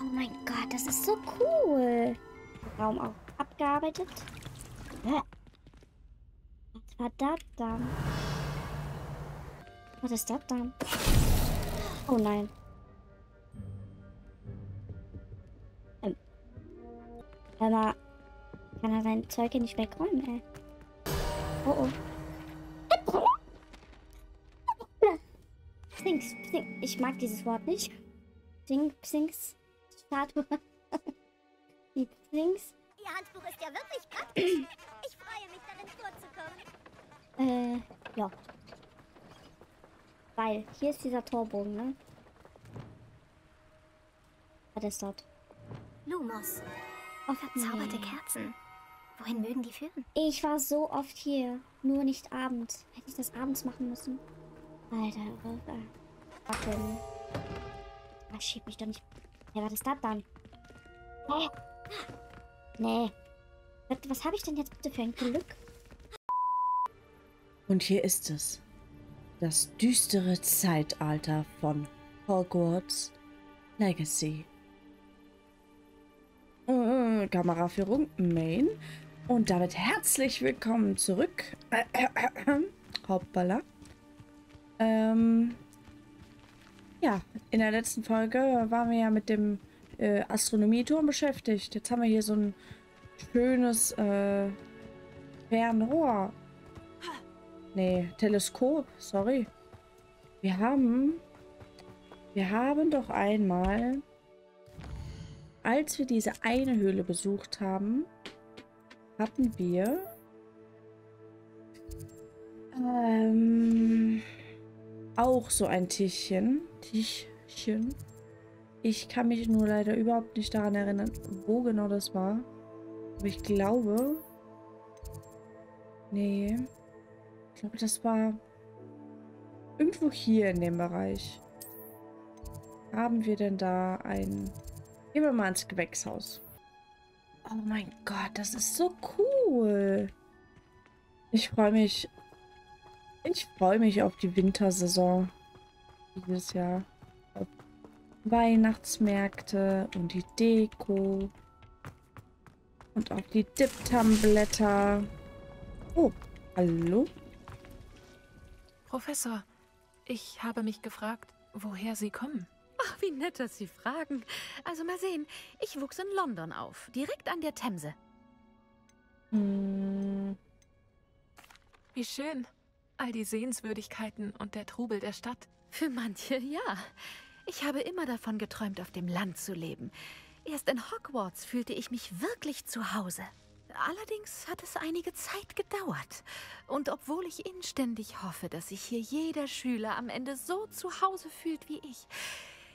Oh mein Gott, das ist so cool. Raum auch abgearbeitet. Was war das dann? Was ist das dann? Oh nein. Aber kann er sein Zeug hier nicht wegräumen, ey? Oh oh. Psinks, Psinks. Ich mag dieses Wort nicht. Psinks, Psinks. Statue. Die Psinks. Ihr Handbuch ist ja wirklich praktisch. Ich freue mich darin vorzukommen. Ja. Weil hier ist dieser Torbogen, ne? Was ist dort? Lumos. Oh, verzauberte Kerzen. Wohin mögen die führen? Ich war so oft hier. Nur nicht abends. Hätte ich das abends machen müssen? Alter. Wackeln. Ach, schieb mich doch nicht. Ja, was ist das dann? Oh. Nee. Was habe ich denn jetzt bitte für ein Glück? Und hier ist es. Das düstere Zeitalter von Hogwarts Legacy. Kameraführung Main. Und damit herzlich willkommen zurück. Hoppala. Ja, in der letzten Folge waren wir ja mit dem Astronomieturm beschäftigt. Jetzt haben wir hier so ein schönes Fernrohr. Nee, Teleskop, sorry. Wir haben doch einmal, als wir diese eine Höhle besucht haben, hatten wir auch so ein Tischchen. Ich kann mich nur leider überhaupt nicht daran erinnern, wo genau das war. Aber ich glaube... Nee. Ich glaube, das war irgendwo hier in dem Bereich. Haben wir denn da ein... Gehen wir mal ins Gewächshaus. Oh mein Gott, das ist so cool. Ich freue mich. Ich freue mich auf die Wintersaison dieses Jahr. Auf Weihnachtsmärkte und die Deko. Und auf die Diptamblätter. Oh, hallo? Professor, ich habe mich gefragt, woher Sie kommen. Ach, wie nett, dass Sie fragen. Also mal sehen, ich wuchs in London auf, direkt an der Themse. Wie schön. All die Sehenswürdigkeiten und der Trubel der Stadt. Für manche, ja. Ich habe immer davon geträumt, auf dem Land zu leben. Erst in Hogwarts fühlte ich mich wirklich zu Hause. Allerdings hat es einige Zeit gedauert. Und obwohl ich inständig hoffe, dass sich hier jeder Schüler am Ende so zu Hause fühlt wie ich,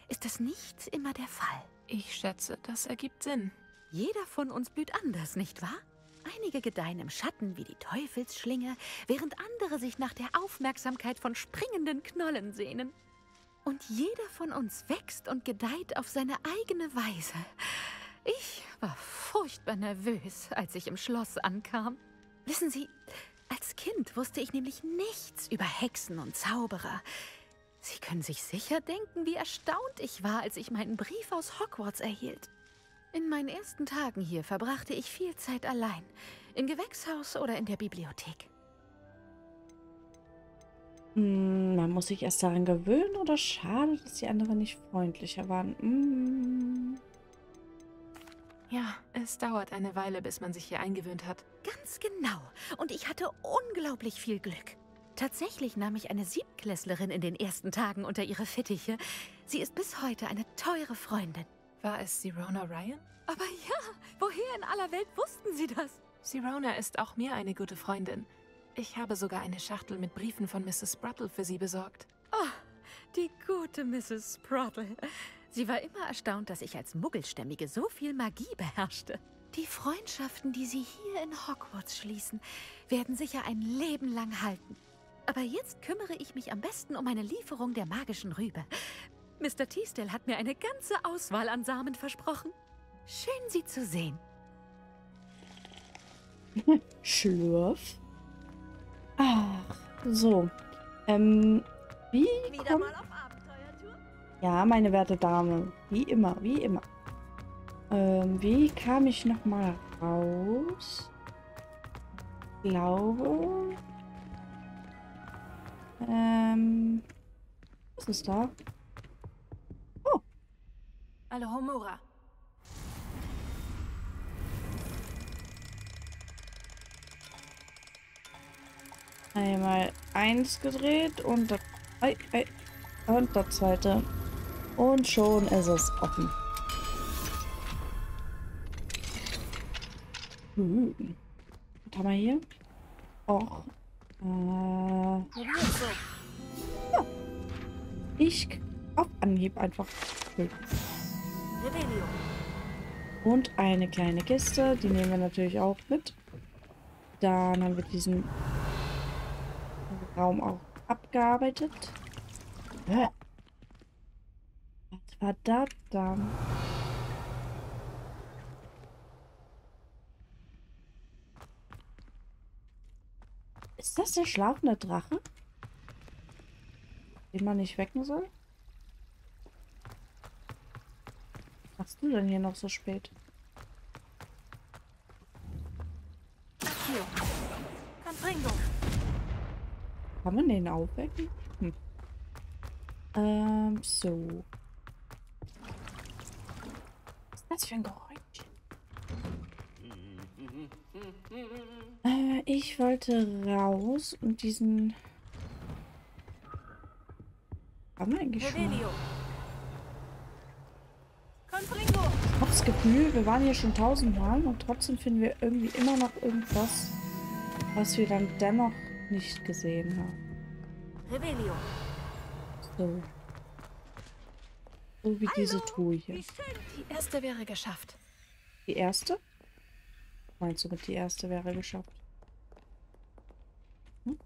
ist das nicht immer der Fall. Ich schätze, das ergibt Sinn. Jeder von uns blüht anders, nicht wahr? Einige gedeihen im Schatten wie die Teufelsschlinge, während andere sich nach der Aufmerksamkeit von springenden Knollen sehnen. Und jeder von uns wächst und gedeiht auf seine eigene Weise. Ich war furchtbar nervös, als ich im Schloss ankam. Wissen Sie, als Kind wusste ich nämlich nichts über Hexen und Zauberer. Sie können sich sicher denken, wie erstaunt ich war, als ich meinen Brief aus Hogwarts erhielt. In meinen ersten Tagen hier verbrachte ich viel Zeit allein, im Gewächshaus oder in der Bibliothek. Man muss sich erst daran gewöhnen oder schade, dass die anderen nicht freundlicher waren. Ja, es dauert eine Weile, bis man sich hier eingewöhnt hat. Ganz genau. Und ich hatte unglaublich viel Glück. Tatsächlich nahm ich eine Siebtklässlerin in den ersten Tagen unter ihre Fittiche. Sie ist bis heute eine teure Freundin. War es Sirona Ryan? Aber ja, woher in aller Welt wussten Sie das? Sirona ist auch mir eine gute Freundin. Ich habe sogar eine Schachtel mit Briefen von Mrs. Sprottle für sie besorgt. Oh, die gute Mrs. Sprottle. Sie war immer erstaunt, dass ich als Muggelstämmige so viel Magie beherrschte. Die Freundschaften, die Sie hier in Hogwarts schließen, werden sicher ein Leben lang halten. Aber jetzt kümmere ich mich am besten um eine Lieferung der magischen Rübe. Mr. Teastel hat mir eine ganze Auswahl an Samen versprochen. Schön, Sie zu sehen. Schlürf. Ach, so. Wie kommt... Wieder mal auf Abenteuertour? Ja, meine werte Dame. Wie immer, wie immer. Wie kam ich nochmal raus? Ich glaube... was ist da? Oh! Alohomora. Einmal eins gedreht und das... und das zweite. Und schon ist es offen. Was haben wir hier? Och. Ja. Ich auf Anhieb einfach. Und eine kleine Kiste, die nehmen wir natürlich auch mit. Dann haben wir diesen Raum auch abgearbeitet. Was war das da? Ist das der schlafende Drache? Den man nicht wecken soll? Was machst du denn hier noch so spät? Kann man den aufwecken? Hm. So. Was ist das für ein Geräusch? Ich wollte raus und diesen... Haben wir eigentlich schon? Ich hab das Gefühl, wir waren hier schon 1000 Mal und trotzdem finden wir irgendwie immer noch irgendwas, was wir dann dennoch nicht gesehen haben. Rebellion. So. So wie diese Truhe hier. Die erste wäre geschafft. Die erste? Meinst du mit die erste wäre geschafft? Hm?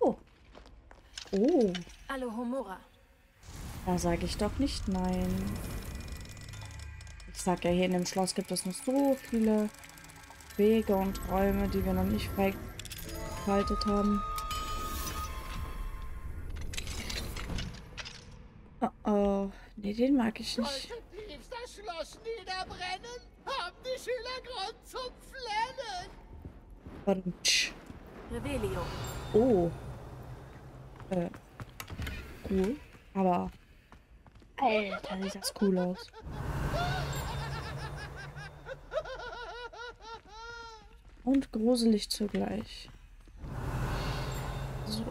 Oh. Oh. Alohomora. Da sage ich doch nicht nein. Ich sag ja, hier in dem Schloss gibt es noch so viele Wege und Räume, die wir noch nicht freigeschaltet haben. Oh oh. Nee, den mag ich nicht. Sollten das Schloss niederbrennen, haben die Schüler Grund zum Flennen. Und... Rebellion. Oh. Cool. Aber... Alter, sieht das cool aus. Und gruselig zugleich. So.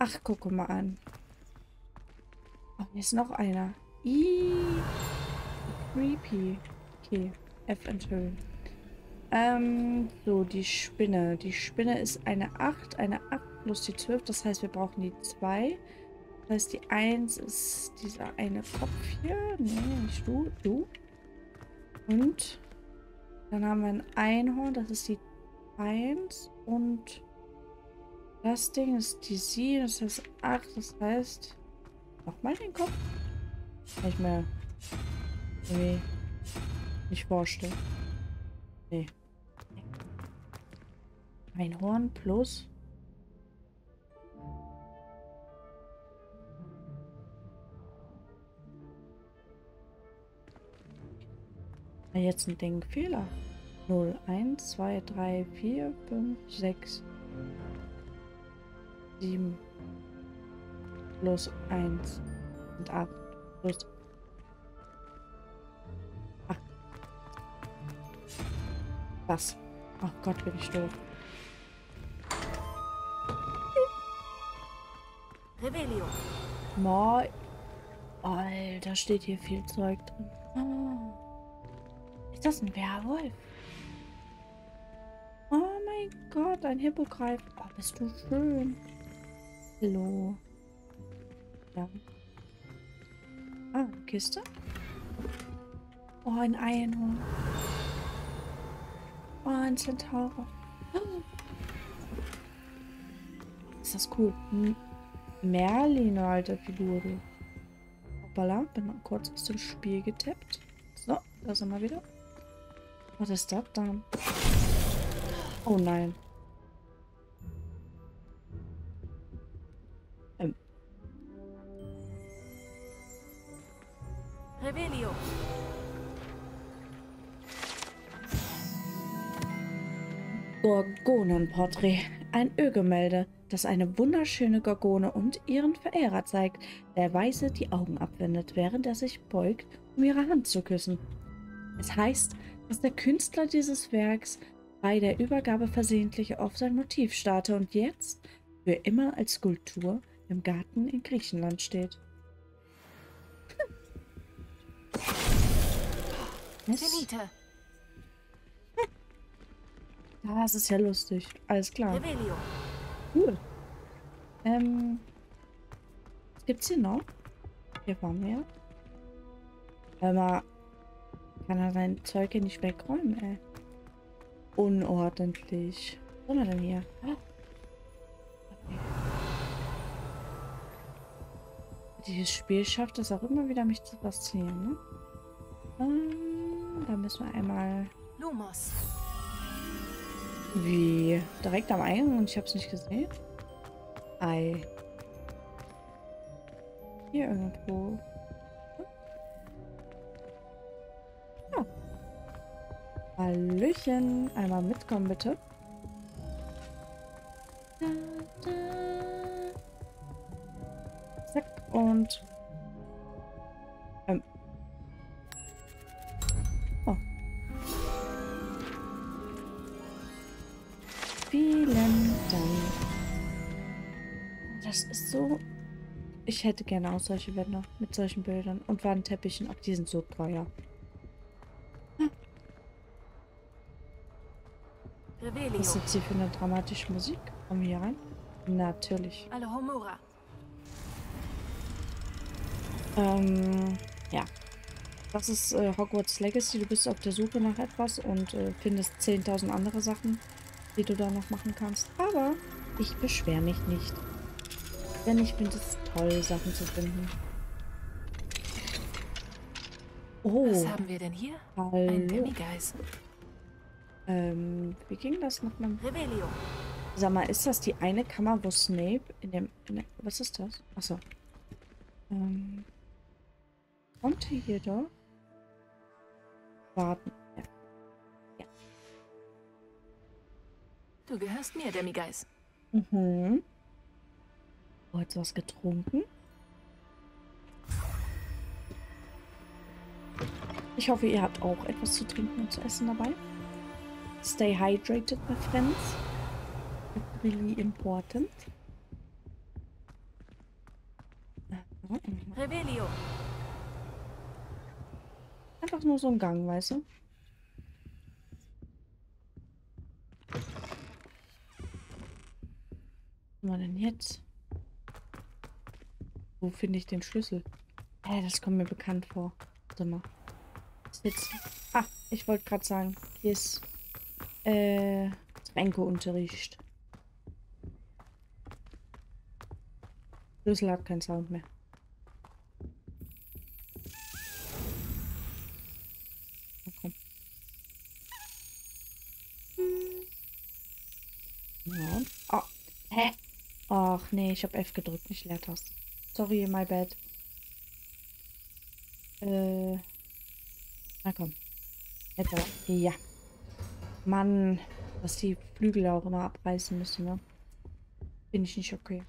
Ach, guck mal an. Oh, hier ist noch einer. Iiii. Creepy. Okay. F enthüllen. So, die Spinne. Die Spinne ist eine 8. Eine 8 plus die 12. Das heißt, wir brauchen die 2. Das heißt, die 1 ist dieser eine Kopf hier. Nee, nicht du. Du. Und... Dann haben wir ein Einhorn, das ist die 1 und das Ding ist die 7, das heißt 8, das heißt, nochmal den Kopf. Nicht mehr. Nee. Nicht vorstellen. Nee. Einhorn plus. Jetzt ein Denkfehler. 0, 1, 2, 3, 4, 5, 6, 7 plus 1 und 8 plus 8. Was? Ach Gott, bin ich doof. Rebellion. Moin. Alter, steht hier viel Zeug drin. Oh. Ist das ein Werwolf? Oh mein Gott, ein Hippogreif. Oh, bist du schön. Hallo. Ja. Ah, Kiste. Oh, ein Einhorn. Oh, ein Zentaurer. Oh. Ist das cool. Merlin, alte Figur. Hoppala, bin noch kurz aus dem Spiel getappt. So, da sind wir wieder. Was ist das dann? Oh nein. Revelio. Gorgonenporträt. Ein Ölgemälde, das eine wunderschöne Gorgone und ihren Verehrer zeigt, der weise die Augen abwendet, während er sich beugt, um ihre Hand zu küssen. Es heißt, dass der Künstler dieses Werks bei der Übergabe versehentlich auf sein Motiv starrte und jetzt für immer als Skulptur im Garten in Griechenland steht. Das ist ja lustig. Alles klar. Cool. Was gibt's hier noch? Hier waren wir. Hör mal. Kann er sein Zeug hier nicht wegräumen, ey. Unordentlich. Was haben wir denn hier? Okay. Dieses Spiel schafft es auch immer wieder, mich zu faszinieren, ne? Da müssen wir einmal... Lumos. Wie? Direkt am Eingang und ich hab's nicht gesehen? Ei. Hier irgendwo. Ja. Hallöchen. Einmal mitkommen, bitte. Zack. Und... Vielen Dank. Das ist so... Ich hätte gerne auch solche Wände mit solchen Bildern und Wandteppichen. Auch die sind so teuer. Hm. Was ist hier für eine dramatische Musik? Kommen wir hier rein? Natürlich. Ja. Das ist Hogwarts Legacy. Du bist auf der Suche nach etwas und findest 10.000 andere Sachen, die du da noch machen kannst. Aber ich beschwere mich nicht. Denn ich finde es toll, Sachen zu finden. Oh. Was haben wir denn hier? Ein Demigeist. Wie ging das nochmal? Rebellion. Sag mal, ist das die eine Kammer, wo Snape in dem... was ist das? Achso. Konnte jedoch warten. Du gehörst mir, Demigeist. Mhm. Oh, hast du was getrunken? Ich hoffe, ihr habt auch etwas zu trinken und zu essen dabei. Stay hydrated, my friends. That's really important. Revelio. Einfach nur so ein Gang, weißt du? Was denn jetzt? Wo finde ich den Schlüssel? Das kommt mir bekannt vor. Warte mal. Ah, ich wollte gerade sagen, hier ist Tränkeunterricht. Schlüssel hat keinen Sound mehr. Na komm. Ja. Oh. Hä? Ach nee, ich habe F gedrückt, nicht Leertaste. Sorry, my bad. Na komm. Etwa. Ja. Mann, dass die Flügel auch immer abreißen müssen, ne? Bin ich nicht okay.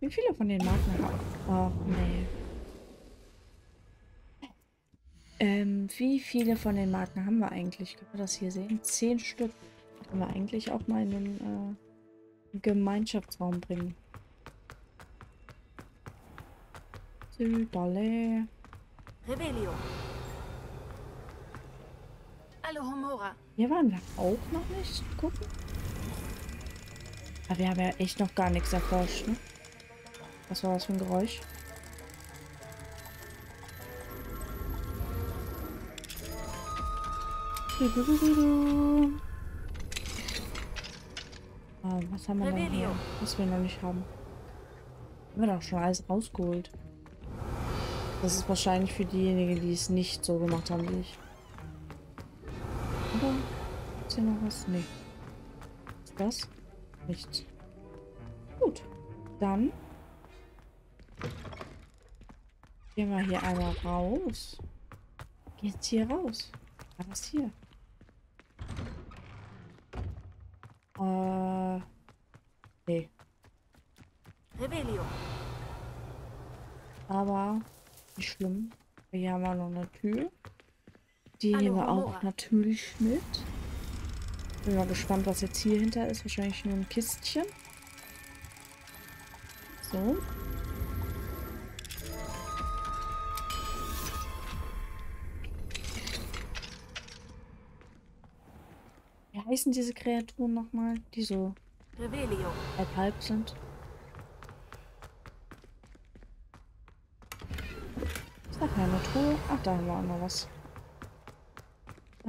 Wie viele von den Marken haben? Ach nee. Wie viele von den Marken haben wir eigentlich? Können wir das hier sehen? 10 Stück. Können wir eigentlich auch mal in den Gemeinschaftsraum bringen. Südale. Rebellion. Alohomora. Hier waren wir auch noch nicht. Gucken. Aber wir haben ja echt noch gar nichts erforscht, ne? Was war das für ein Geräusch? Du. Was haben wir denn hier? Was wir noch nicht haben. Haben wir doch schon alles rausgeholt. Das ist wahrscheinlich für diejenigen, die es nicht so gemacht haben wie ich. Oder? Ist hier noch was? Nee. Ist das? Nichts. Gut. Dann Gehen wir hier einmal raus. Geht's hier raus? Was hier? Nee. Rebellion. Aber nicht schlimm. Hier haben wir noch eine Tür. Die nehmen wir auch natürlich mit. Bin mal gespannt, was jetzt hier hinter ist. Wahrscheinlich nur ein Kistchen. So. Wie heißen diese Kreaturen nochmal? Die so halb sind. Ist da keine Truhe? Ach, da haben wir auch noch was. Oh,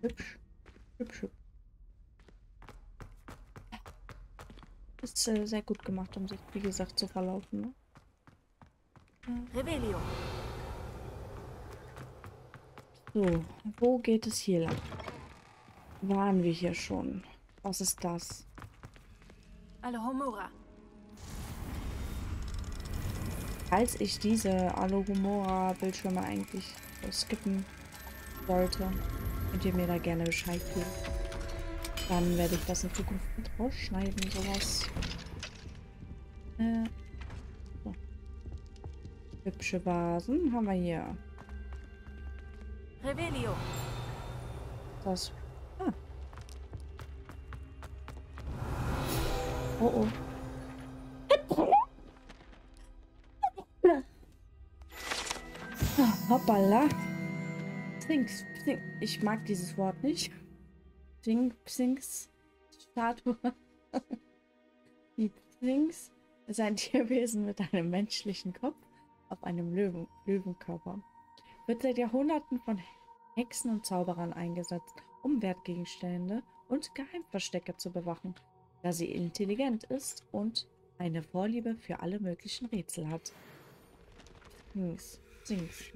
hübsch. Hübsch, hübsch. Ist sehr gut gemacht, um sich, wie gesagt, zu verlaufen. Ne? Rebellion. So, wo geht es hier lang? Waren wir hier schon? Was ist das? Alohomora. Als ich diese Alohomora-Bildschirme eigentlich skippen wollte, könnt ihr mir da gerne Bescheid geben. Dann werde ich das in Zukunft mit rausschneiden, sowas. So. Hübsche Basen haben wir hier. Rebellio. Das. Ah. Oh oh. Hoppala. Psings. Ich mag dieses Wort nicht. Psings. Statue. Die Psings ist ein Tierwesen mit einem menschlichen Kopf auf einem Löwenkörper. Wird seit Jahrhunderten von Hexen und Zauberern eingesetzt, um Wertgegenstände und Geheimverstecke zu bewachen, da sie intelligent ist und eine Vorliebe für alle möglichen Rätsel hat. Psings.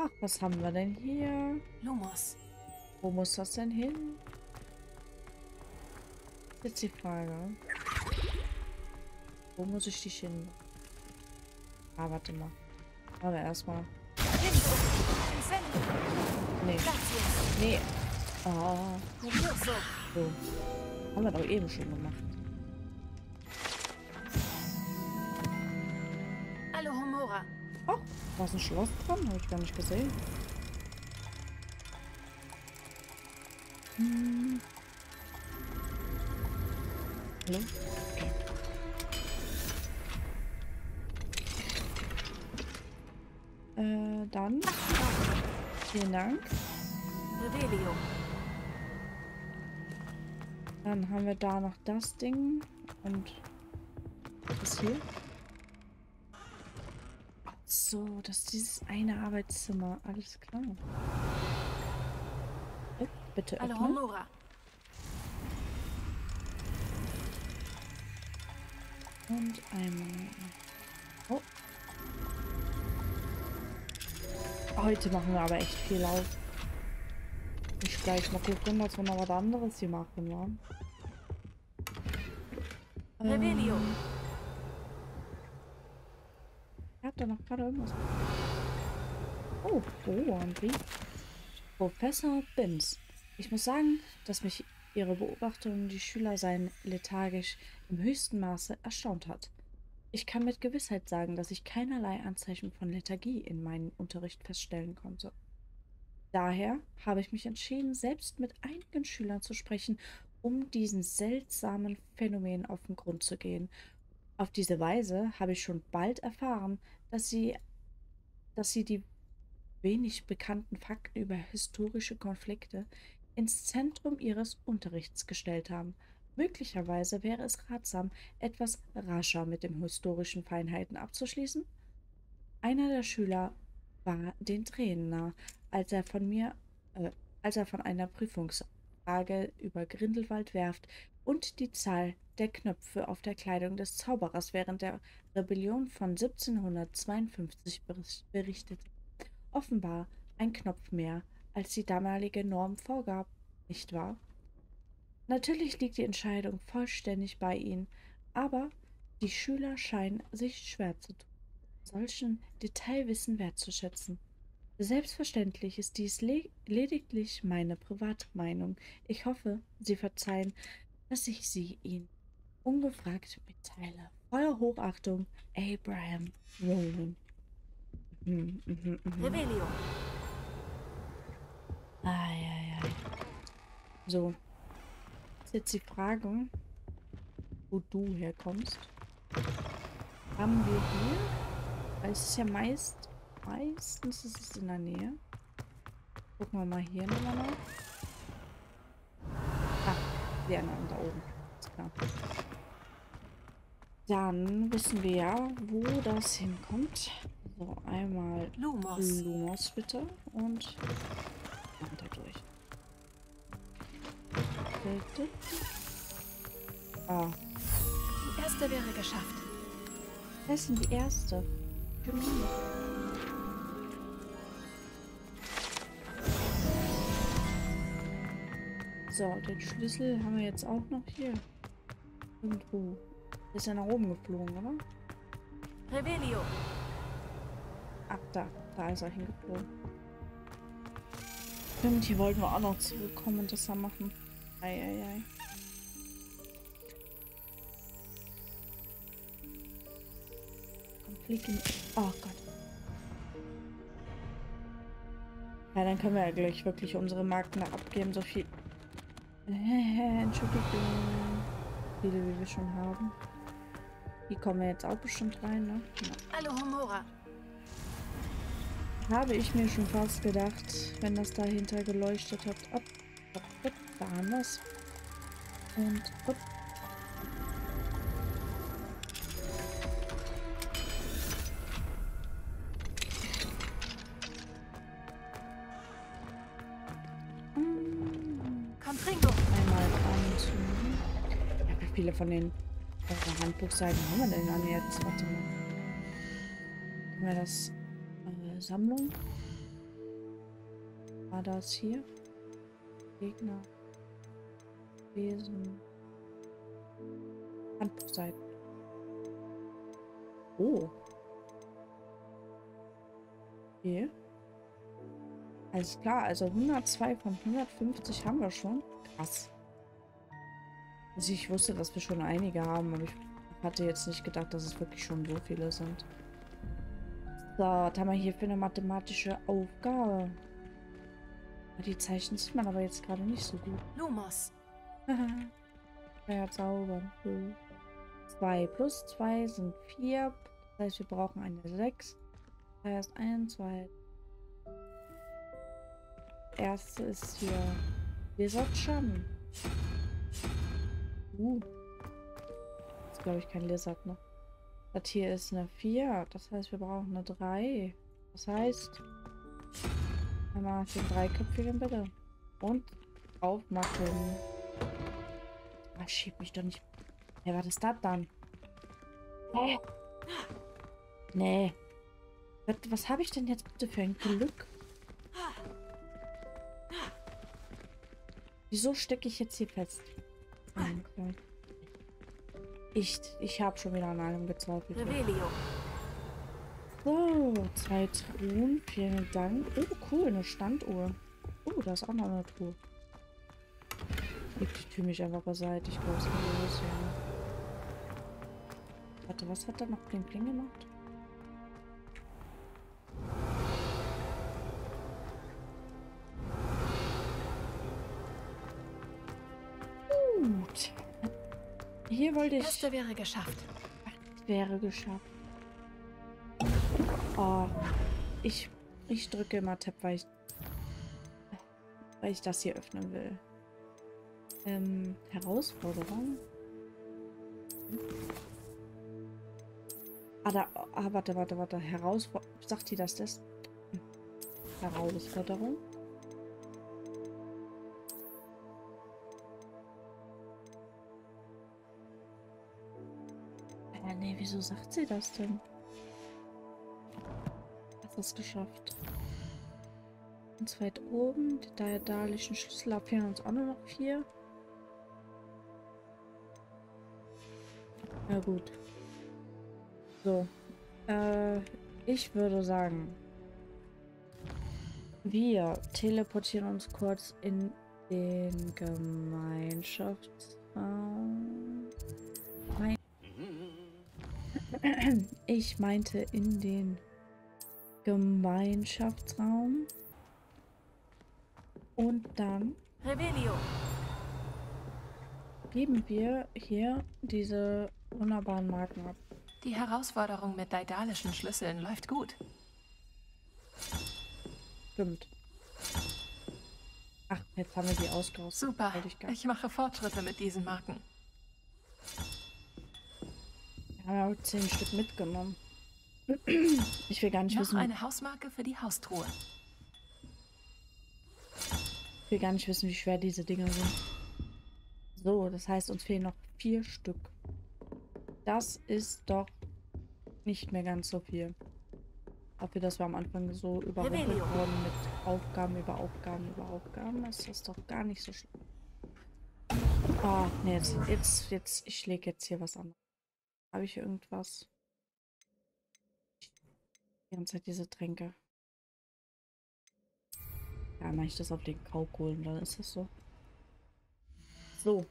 Ach, was haben wir denn hier? Lumos. Wo muss das denn hin? Jetzt die Frage. Wo muss ich dich hin? Ah, warte mal. Aber erstmal. Nee. Oh. So. Haben wir doch eben schon gemacht. Alohomora. Oh, da ist ein Schloss dran, habe ich gar nicht gesehen. Hallo? Okay. Dann. Vielen Dank. Dann haben wir da noch das Ding und das hier. So, das ist dieses eine Arbeitszimmer. Alles klar. Bitte öffnen. Und einmal. Oh. Heute machen wir aber echt viel auf. Ich gleich mal gucken, dass wir noch was anderes hier machen. Ja? Ich hab da noch gerade irgendwas. Oh, ein Brief. Professor Binz. Ich muss sagen, dass mich Ihre Beobachtung, die Schüler seien lethargisch, im höchsten Maße erstaunt hat. Ich kann mit Gewissheit sagen, dass ich keinerlei Anzeichen von Lethargie in meinem Unterricht feststellen konnte. Daher habe ich mich entschieden, selbst mit einigen Schülern zu sprechen, um diesen seltsamen Phänomen auf den Grund zu gehen. Auf diese Weise habe ich schon bald erfahren, dass sie die wenig bekannten Fakten über historische Konflikte ins Zentrum ihres Unterrichts gestellt haben. Möglicherweise wäre es ratsam, etwas rascher mit den historischen Feinheiten abzuschließen. Einer der Schüler war den Tränen nah, als er von einer Prüfungsfrage über Grindelwald werft und die Zahl der Knöpfe auf der Kleidung des Zauberers während der Rebellion von 1752 berichtete. Offenbar ein Knopf mehr, als die damalige Norm vorgab, nicht wahr? Natürlich liegt die Entscheidung vollständig bei Ihnen, aber die Schüler scheinen sich schwer zu tun, solchen Detailwissen wertzuschätzen. Selbstverständlich ist dies lediglich meine Privatmeinung. Ich hoffe, Sie verzeihen, dass ich sie Ihnen ungefragt mitteile. Voller Hochachtung, Abraham Rowling. Rebellion. Ah, ja, ja. So. Ist jetzt die Frage, wo du herkommst. Haben wir hier? Es ist ja meistens ist es in der Nähe. Gucken wir mal hier nochmal nach. Ach, sehr nah da oben. Ist klar. Dann wissen wir ja, wo das hinkommt. So, einmal Lumos bitte und weiter durch. Bitte. Ah. Die erste wäre geschafft. Wer ist denn die erste? Für mich. So, den Schlüssel haben wir jetzt auch noch hier. Irgendwo. Der ist ja nach oben geflogen, oder? Rebellion. Ach, da ist er hingeflogen. Stimmt, hier wollten wir auch noch zurückkommen und das dann machen. Eieiei. Oh Gott. Ja, dann können wir ja gleich wirklich unsere Marken da abgeben, so viel. Entschuldigung. Viele, wie wir schon haben. Die kommen wir jetzt auch bestimmt rein, ne? Hallo, Homora. Habe ich mir schon fast gedacht, wenn das dahinter geleuchtet hat. Ob waren das? Und ob. Viele von den Handbuchseiten haben wir denn an jetzt? Warte mal. Können wir das Sammlung? War das hier? Gegner. Wesen. Handbuchseiten. Oh. Okay. Alles klar, also 102 von 150 haben wir schon. Krass. Also ich wusste, dass wir schon einige haben, aber ich hatte jetzt nicht gedacht, dass es wirklich schon so viele sind. So, was haben wir hier für eine mathematische Aufgabe? Die Zeichen sieht man aber jetzt gerade nicht so gut. Lumos. Ja, zaubern. 2 plus 2 sind 4. Das heißt, wir brauchen eine 6. Das heißt, 1, 2. Das erste ist hier. Wir sollten schon. Das ist, glaube ich, kein Lizard, ne? Das hier ist eine 4. Das heißt, wir brauchen eine 3. Das heißt, einmal den dreiköpfigen bitte. Und aufmachen. Ah, schieb mich doch nicht. Hey, was ist das dann? Hä? Nee. Was habe ich denn jetzt bitte für ein Glück? Wieso stecke ich jetzt hier fest? Okay. Ich habe schon wieder an allem gezweifelt. So, 2 Truhen, vielen Dank. Oh, cool, eine Standuhr. Oh, da ist auch noch eine Truhe. Ich tue mich einfach beiseite, ich glaube, es ist los, ja. Warte, was hat da noch Kling gemacht? Hier wollte ich. Das wäre geschafft. Oh, ich drücke immer Tab, weil ich das hier öffnen will. Herausforderung. Warte. Herausforderung. Sagt ihr, dass das? Herausforderung. Wieso sagt sie das denn? Hast du es geschafft? Ganz weit oben. Die daedalischen Schlüssel fehlen uns auch nur noch 4. Na gut. So. Ich würde sagen, wir teleportieren uns kurz in den Gemeinschaftsraum. Ich meinte in den Gemeinschaftsraum. Und dann geben wir hier diese wunderbaren Marken ab. Die Herausforderung mit daedalischen Schlüsseln läuft gut. Stimmt. Ach, jetzt haben wir die ausgetauscht. Super, ich mache Fortschritte mit diesen Marken. Wir haben ja auch 10 Stück mitgenommen. Ich will gar nicht wissen... Noch eine Hausmarke für die Haustruhe. Ich will gar nicht wissen, wie schwer diese Dinger sind. So, das heißt, uns fehlen noch 4 Stück. Das ist doch nicht mehr ganz so viel. Dafür, dass wir am Anfang so überrumpelt wurden mit Aufgaben über Aufgaben über Aufgaben, ist das doch gar nicht so schlimm. Ah, oh, nee, jetzt, ich lege jetzt hier was an. Habe ich hier irgendwas? Die ganze Zeit diese Tränke. Ja, mache ich das auf den Kaukohlen, dann ist das so. So,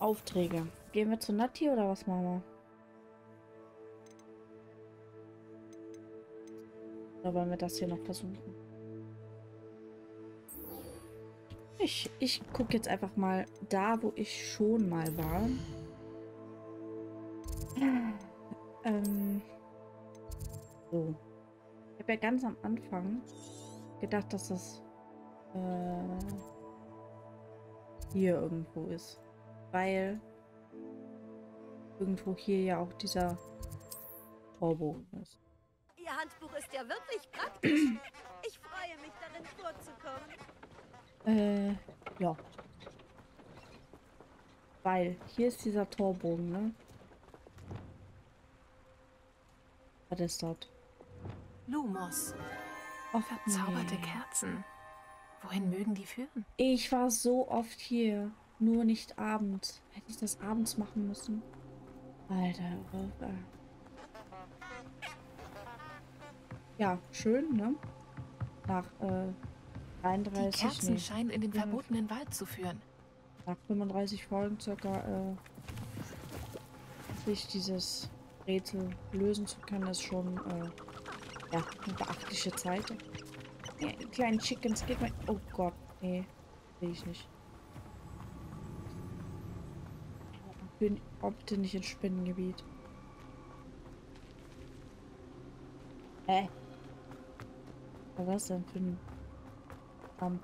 Aufträge. Gehen wir zu Natti oder was, Mama? Oder wollen wir das hier noch versuchen? Ich gucke jetzt einfach mal da, wo ich schon mal war. So. Ich habe ja ganz am Anfang gedacht, dass das hier irgendwo ist. Weil irgendwo hier ja auch dieser Torbogen ist. Ihr Handbuch ist ja wirklich praktisch. Ich freue mich, darin vorzukommen. Ja. Weil hier ist dieser Torbogen, ne? Was ist dort? Lumos. Oh, verzauberte Kerzen. Wohin mögen die führen? Ich war so oft hier. Nur nicht abends. Hätte ich das abends machen müssen? Alter. Ja, schön, ne? Nach 33... Die Kerzen scheinen in den verbotenen Wald zu führen. Nach 35 Folgen circa sich dieses Rätsel lösen zu können, ist schon ja, eine beachtliche Zeit. Ja, kleinen Chickens geht man... Oh Gott, nee, sehe ich nicht. Bin optisch nicht ins Spinnengebiet. Hä? Was denn für ein Kampf?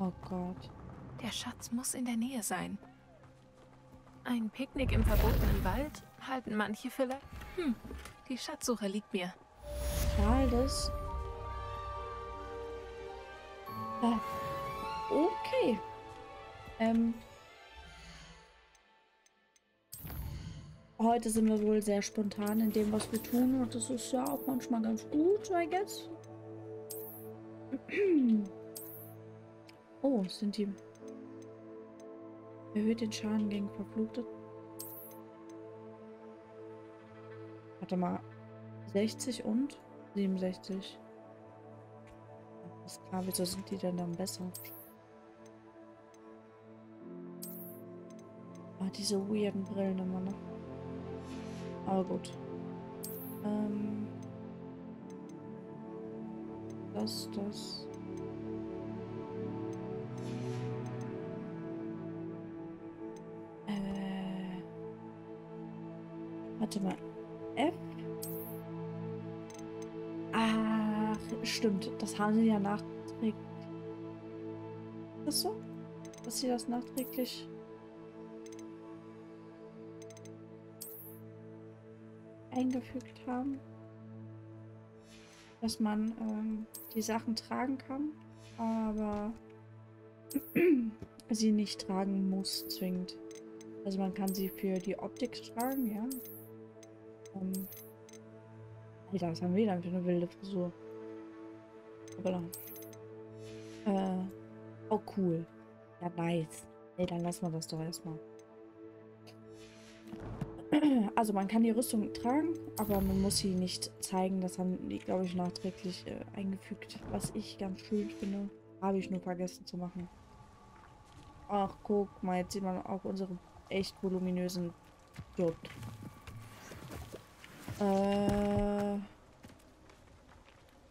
Oh Gott. Der Schatz muss in der Nähe sein. Ein Picknick im verbotenen Wald halten manche vielleicht. Hm, die Schatzsuche liegt mir. Charles. Okay. Heute sind wir wohl sehr spontan in dem, was wir tun. Und das ist ja auch manchmal ganz gut, I guess. Oh, sind die... Erhöht den Schaden gegen Verfluchte. Warte mal. 60 und 67. Ist klar, wieso sind die denn dann besser? Oh, diese weirden Brillen immer, ne? Aber gut. Das. Warte mal. F? Ach, stimmt. Das haben sie ja nachträglich. Ist das so? Dass sie das nachträglich... eingefügt haben, dass man die Sachen tragen kann, aber sie nicht tragen muss zwingend. Also man kann sie für die Optik tragen, ja. Ich glaube, was haben wir denn für eine wilde Frisur? Aber lang. Oh, cool. Ja, nice. Nee, dann lassen wir das doch erstmal. Also man kann die Rüstung tragen, aber man muss sie nicht zeigen. Das haben die, glaube ich, nachträglich eingefügt, was ich ganz schön finde. Habe ich nur vergessen zu machen. Ach, guck mal, jetzt sieht man auch unsere echt voluminösen Job.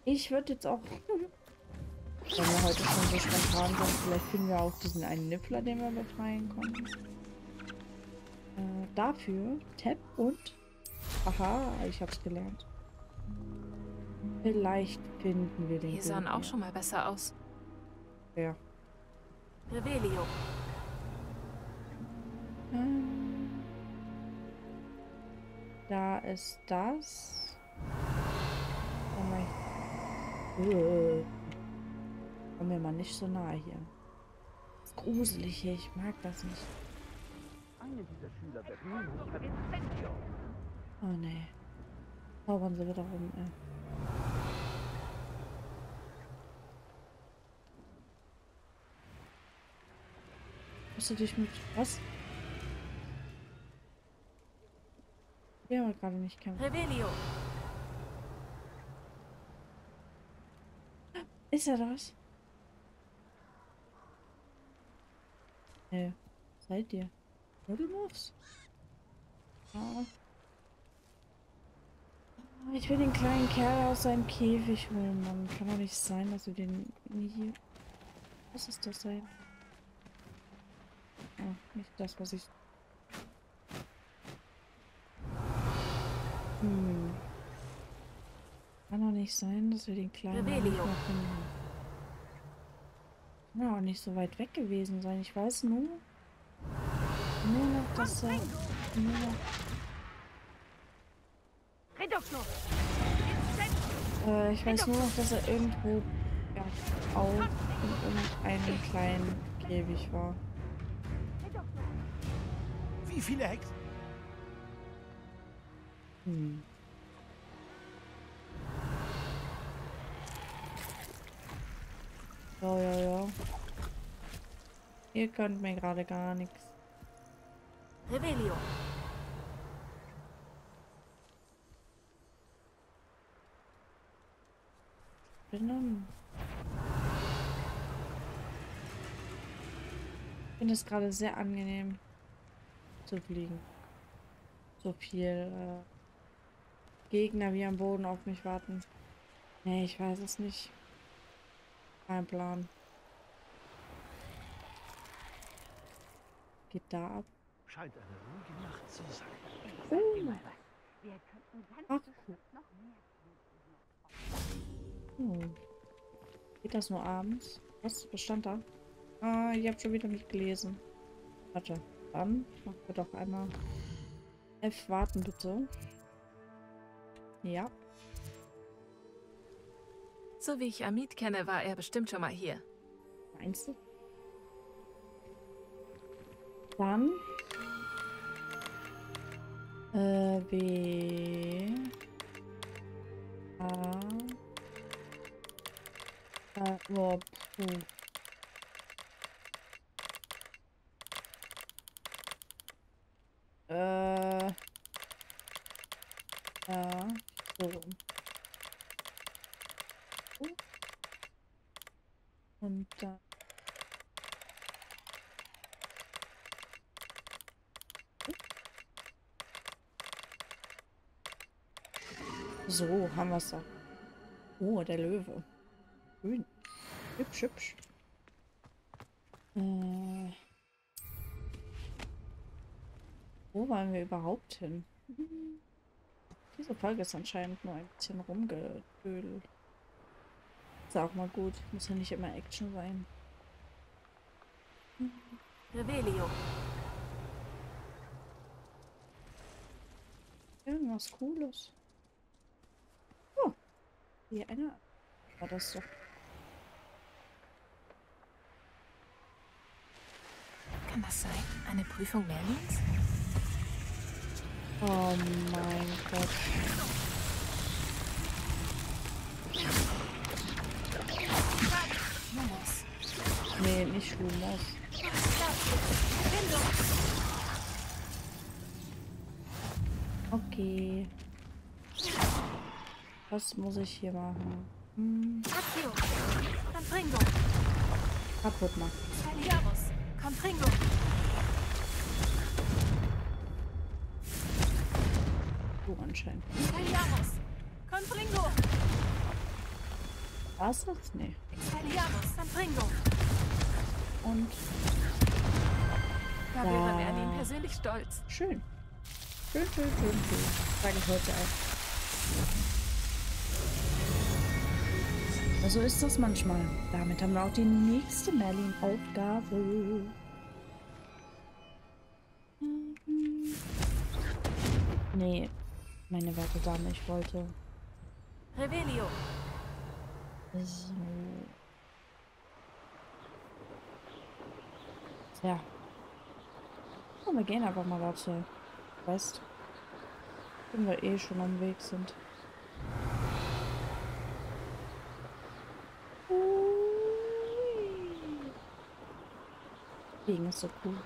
Ich würde jetzt auch... Wenn wir heute schon so spontan sind, vielleicht finden wir auch diesen einen Nippler, den wir befreien konnten. Dafür Tab und... Aha, ich hab's gelernt. Vielleicht finden wir den... Die sahen auch schon mal besser aus. Ja. Revelio. Da ist das. Oh mein. Kommen wir mal nicht so nah hier. Das ist gruselig hier, ich mag das nicht. Oh ne. Zaubern sie wieder rum, ey. Musst du dich mit. Was? Wir haben gerade nicht kämpfen. Revelio. Ist er das? Nee. Seid ihr? Moves? Ja. Ich will den kleinen Kerl aus seinem Käfig holen, Mann. Kann doch nicht sein, dass wir den nie... Was ist das denn? Oh, nicht das, was ich... Hm. Kann doch nicht sein, dass wir den kleinen nicht mehr finden. Kann ja auch nicht so weit weg gewesen sein. Ich weiß nur noch, dass er... ich weiß nur noch, dass er irgendwo auch in irgendeinem kleinen Käfig war. Wie viele Hexen? Hm. So, ja. Ihr könnt mir gerade gar nichts. Revelio. Ich finde es gerade sehr angenehm zu fliegen. So viel Gegner wie am Boden auf mich warten. Nee, ich weiß es nicht. Kein Plan. Geht da ab. Scheint eine ruhige Nacht zu sein. Ach, cool. Hm. Geht das nur abends? Was? Was stand da? Ah, ich habe schon wieder nicht gelesen. Warte, dann machen wir doch einmal F warten, bitte. Ja. So wie ich Amit kenne, war er bestimmt schon mal hier. Meinst du? Dann B A oh, ja, so. Und dann so, haben wir es da. Oh, der Löwe. Grün. Hübsch, hübsch. Wo waren wir überhaupt hin? Diese Folge ist anscheinend nur ein bisschen rumgedödelt. Ist auch mal gut. Muss ja nicht immer Action sein. Revelio. Irgendwas Cooles. Oh. Hier einer. War das doch. Kann das sein? Eine Prüfung Merlins? Oh mein Gott. Nee, nicht Lumos. Okay. Was muss ich hier machen? Hm. Kaputt machen. Du anscheinend. Was jetzt? Nee. Und da wäre Merlin persönlich stolz. Schön. Schön, schön, schön, schön. Sage ich heute auch. Also ist das manchmal. Damit haben wir auch die nächste Merlin-Aufgabe. Nee. Meine werte Dame, ich wollte. Revelio. So. Ja. So, wir gehen einfach mal dazu. Weißt, wenn wir eh schon am Weg sind. Fliegen ist so cool.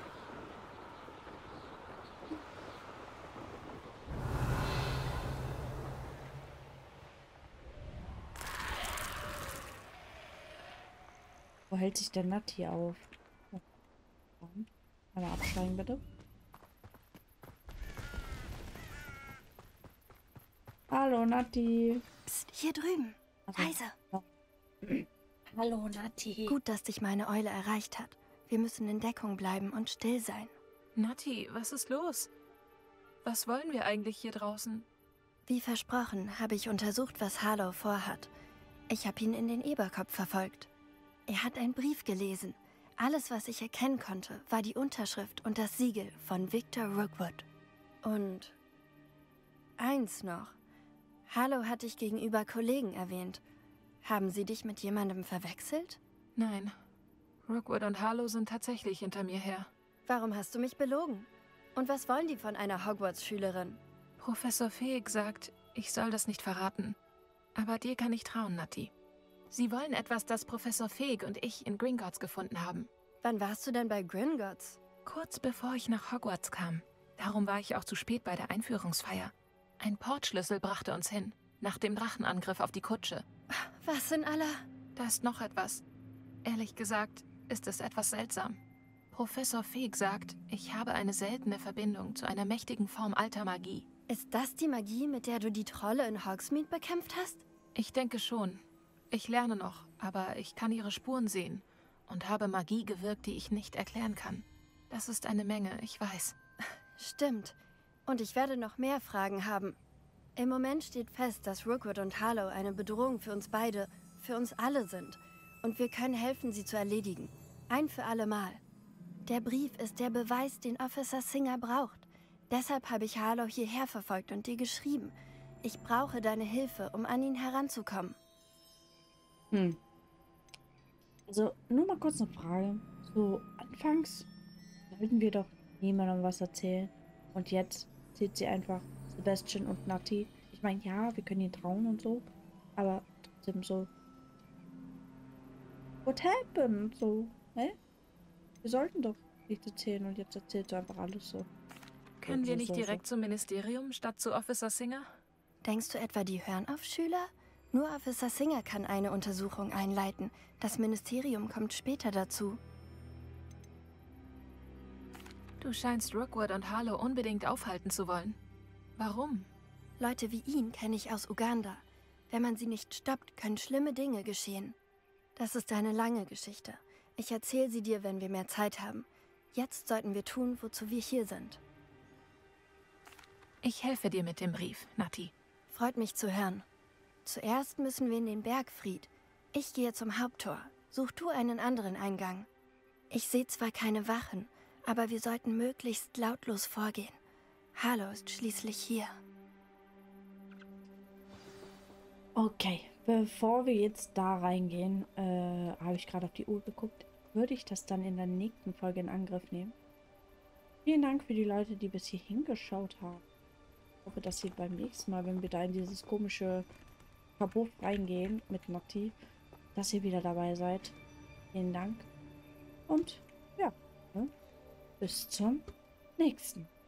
Wo hält sich der Nat hier auf? Mal absteigen, bitte. Hallo, Nati. Psst, hier drüben. Leise. Ja. Hallo, Nati. Gut, dass dich meine Eule erreicht hat. Wir müssen in Deckung bleiben und still sein. Nati, was ist los? Was wollen wir eigentlich hier draußen? Wie versprochen, habe ich untersucht, was Harlow vorhat. Ich habe ihn in den Eberkopf verfolgt. Er hat einen Brief gelesen. Alles, was ich erkennen konnte, war die Unterschrift und das Siegel von Victor Rookwood. Und eins noch. Harlow hat dich gegenüber Kollegen erwähnt. Haben sie dich mit jemandem verwechselt? Nein. Rookwood und Harlow sind tatsächlich hinter mir her. Warum hast du mich belogen? Und was wollen die von einer Hogwarts-Schülerin? Professor Fig sagt, ich soll das nicht verraten. Aber dir kann ich trauen, Nati. Sie wollen etwas, das Professor Fig und ich in Gringotts gefunden haben. Wann warst du denn bei Gringotts? Kurz bevor ich nach Hogwarts kam. Darum war ich auch zu spät bei der Einführungsfeier. Ein Portschlüssel brachte uns hin, nach dem Drachenangriff auf die Kutsche. Was in aller... Da ist noch etwas. Ehrlich gesagt, ist es etwas seltsam. Professor Fig sagt, ich habe eine seltene Verbindung zu einer mächtigen Form alter Magie. Ist das die Magie, mit der du die Trolle in Hogsmeade bekämpft hast? Ich denke schon. Ich lerne noch, aber ich kann ihre Spuren sehen und habe Magie gewirkt, die ich nicht erklären kann. Das ist eine Menge, ich weiß. Stimmt. Und ich werde noch mehr Fragen haben. Im Moment steht fest, dass Rookwood und Harlow eine Bedrohung für uns beide, für uns alle sind. Und wir können helfen, sie zu erledigen. Ein für alle Mal. Der Brief ist der Beweis, den Officer Singer braucht. Deshalb habe ich Harlow hierher verfolgt und dir geschrieben. Ich brauche deine Hilfe, um an ihn heranzukommen. Hm. Also, nur mal kurz eine Frage. So, anfangs wollten wir doch niemandem was erzählen. Und jetzt zieht sie einfach Sebastian und Nati. Ich meine, ja, wir können ihn trauen und so. Aber trotzdem so. What happened? So, ne? Wir sollten doch nicht erzählen und jetzt erzählt sie einfach alles so. Können wir nicht direkt zum Ministerium statt zu Officer Singer? Denkst du etwa, die hören auf Schüler? Nur Officer Singer kann eine Untersuchung einleiten. Das Ministerium kommt später dazu. Du scheinst Rookwood und Harlow unbedingt aufhalten zu wollen. Warum? Leute wie ihn kenne ich aus Uganda. Wenn man sie nicht stoppt, können schlimme Dinge geschehen. Das ist eine lange Geschichte. Ich erzähle sie dir, wenn wir mehr Zeit haben. Jetzt sollten wir tun, wozu wir hier sind. Ich helfe dir mit dem Brief, Nati. Freut mich zu hören. Zuerst müssen wir in den Bergfried. Ich gehe zum Haupttor. Such du einen anderen Eingang. Ich sehe zwar keine Wachen, aber wir sollten möglichst lautlos vorgehen. Harlow ist schließlich hier. Okay, bevor wir jetzt da reingehen, habe ich gerade auf die Uhr geguckt, würde ich das dann in der nächsten Folge in Angriff nehmen. Vielen Dank für die Leute, die bis hierhin geschaut haben. Ich hoffe, dass sie beim nächsten Mal, wenn wir da in dieses komische Verbot reingehen mit Nati, dass ihr wieder dabei seid. Vielen Dank. Und ja, bis zum nächsten Mal.